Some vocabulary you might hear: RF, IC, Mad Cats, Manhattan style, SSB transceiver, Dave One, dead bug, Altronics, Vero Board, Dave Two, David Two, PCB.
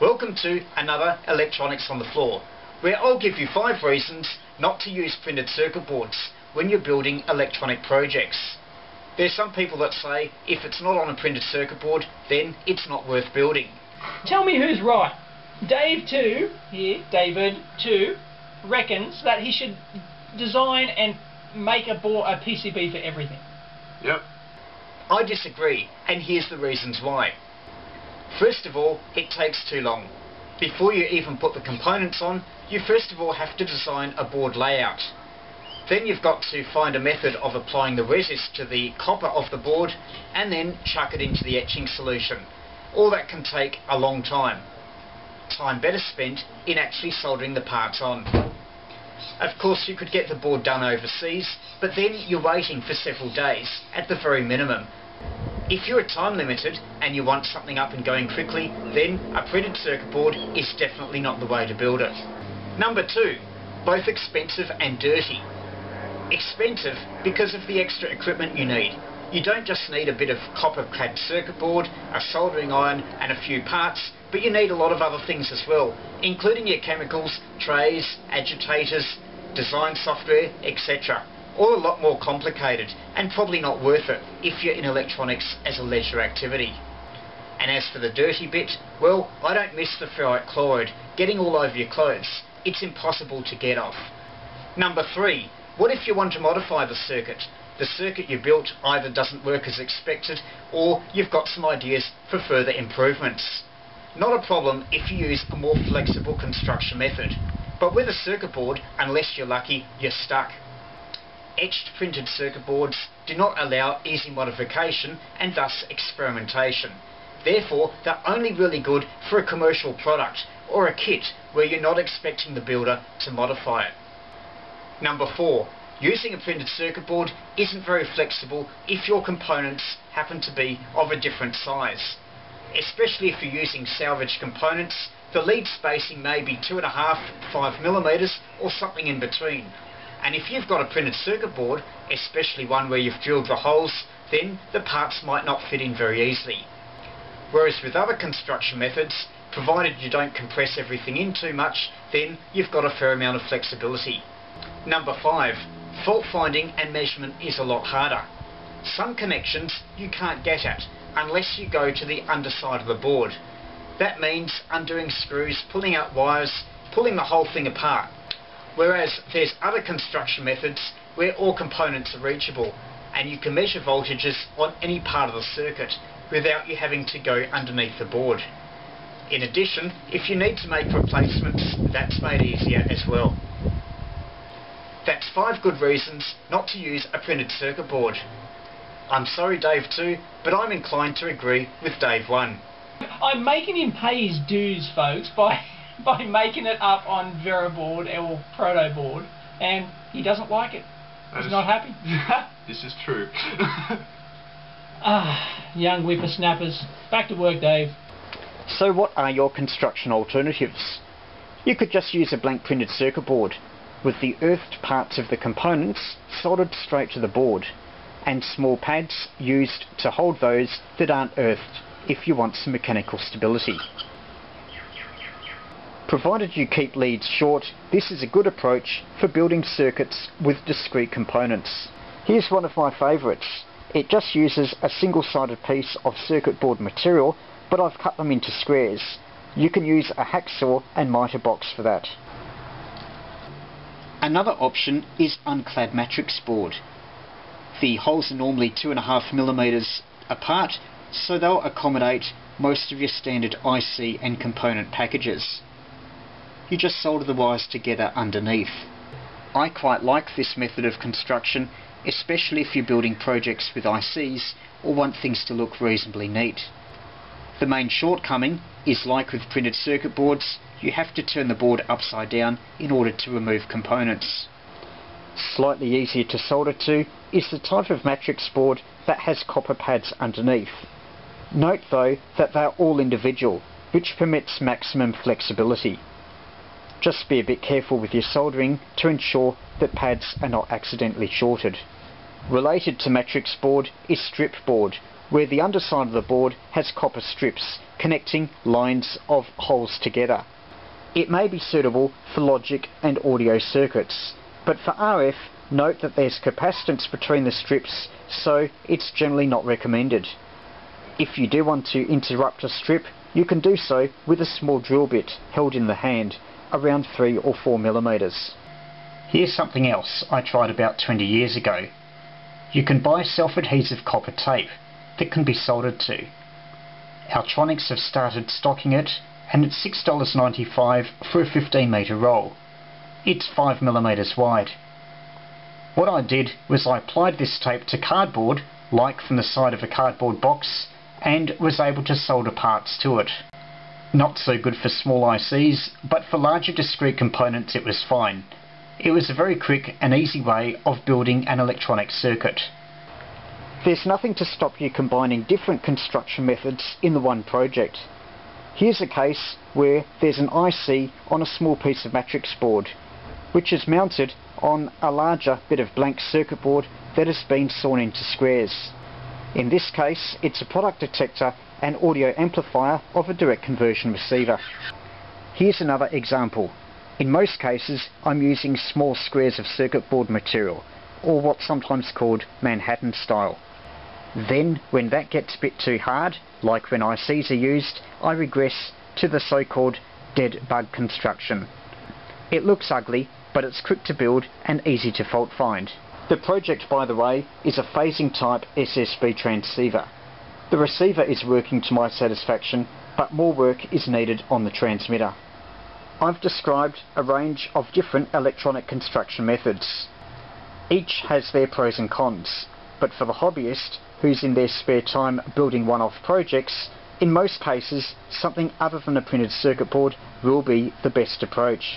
Welcome to another Electronics on the Floor, where I'll give you 5 reasons not to use printed circuit boards when you're building electronic projects. There's some people that say if it's not on a printed circuit board, then it's not worth building. Tell me who's right. Dave Two, here, David Two, reckons that he should design and make a board, a PCB for everything. Yep. I disagree, and here's the reasons why. First of all, it takes too long. Before you even put the components on, you first of all have to design a board layout. Then you've got to find a method of applying the resist to the copper of the board and then chuck it into the etching solution. All that can take a long time. Time better spent in actually soldering the parts on. Of course, you could get the board done overseas, but then you're waiting for several days at the very minimum. If you're time limited and you want something up and going quickly, then a printed circuit board is definitely not the way to build it. Number 2, both expensive and dirty. Expensive because of the extra equipment you need. You don't just need a bit of copper-clad circuit board, a soldering iron and a few parts, but you need a lot of other things as well, including your chemicals, trays, agitators, design software, etc. All a lot more complicated and probably not worth it if you're in electronics as a leisure activity. And as for the dirty bit, well, I don't miss the ferrite chloride getting all over your clothes. It's impossible to get off. Number 3, what if you want to modify the circuit? The circuit you built either doesn't work as expected or you've got some ideas for further improvements. Not a problem if you use a more flexible construction method, but with a circuit board, unless you're lucky, you're stuck. Etched printed circuit boards do not allow easy modification and thus experimentation. Therefore, they're only really good for a commercial product or a kit where you're not expecting the builder to modify it. Number 4, using a printed circuit board isn't very flexible if your components happen to be of a different size. Especially if you're using salvage components, the lead spacing may be 2.5, 5mm or something in between. And if you've got a printed circuit board, especially one where you've drilled the holes, then the parts might not fit in very easily. Whereas with other construction methods, provided you don't compress everything in too much, then you've got a fair amount of flexibility. Number 5, fault finding and measurement is a lot harder. Some connections you can't get at unless you go to the underside of the board. That means undoing screws, pulling out wires, pulling the whole thing apart. Whereas there's other construction methods where all components are reachable and you can measure voltages on any part of the circuit without you having to go underneath the board. In addition, if you need to make replacements, that's made easier as well. That's 5 good reasons not to use a printed circuit board. I'm sorry Dave Two, but I'm inclined to agree with Dave One. I'm making him pay his dues, folks, by making it up on Vero Board or Proto Board, and he doesn't like it. He's not happy. This is true. Young whippersnappers. Back to work, Dave. So what are your construction alternatives? You could just use a blank printed circuit board, with the earthed parts of the components soldered straight to the board, and small pads used to hold those that aren't earthed if you want some mechanical stability. Provided you keep leads short, this is a good approach for building circuits with discrete components. Here's one of my favourites. It just uses a single-sided piece of circuit board material, but I've cut them into squares. You can use a hacksaw and mitre box for that. Another option is unclad matrix board. The holes are normally 2.5mm apart, so they'll accommodate most of your standard IC and component packages. You just solder the wires together underneath. I quite like this method of construction, especially if you're building projects with ICs or want things to look reasonably neat. The main shortcoming is, like with printed circuit boards, you have to turn the board upside down in order to remove components. Slightly easier to solder to is the type of matrix board that has copper pads underneath. Note though that they are all individual, which permits maximum flexibility. Just be a bit careful with your soldering to ensure that pads are not accidentally shorted. Related to Matrix board is strip board, where the underside of the board has copper strips connecting lines of holes together. It may be suitable for logic and audio circuits, but for RF, note that there's capacitance between the strips, so it's generally not recommended. If you do want to interrupt a strip, you can do so with a small drill bit held in the hand, around 3 or 4 millimeters. Here's something else I tried about 20 years ago. You can buy self-adhesive copper tape that can be soldered to. Altronics have started stocking it, and it's $6.95 for a 15-meter roll. It's 5 millimeters wide. What I did was I applied this tape to cardboard, like from the side of a cardboard box, and was able to solder parts to it. Not so good for small ICs, but for larger discrete components it was fine. It was a very quick and easy way of building an electronic circuit. There's nothing to stop you combining different construction methods in the one project. Here's a case where there's an IC on a small piece of matrix board, which is mounted on a larger bit of blank circuit board that has been sawn into squares. In this case, it's a product detector and audio amplifier of a direct conversion receiver. Here's another example. In most cases, I'm using small squares of circuit board material, or what's sometimes called Manhattan style. Then, when that gets a bit too hard, like when ICs are used, I regress to the so-called dead bug construction. It looks ugly, but it's quick to build and easy to fault find. The project, by the way, is a phasing type SSB transceiver. The receiver is working to my satisfaction, but more work is needed on the transmitter. I've described a range of different electronic construction methods. Each has their pros and cons, but for the hobbyist who's in their spare time building one-off projects, in most cases something other than a printed circuit board will be the best approach.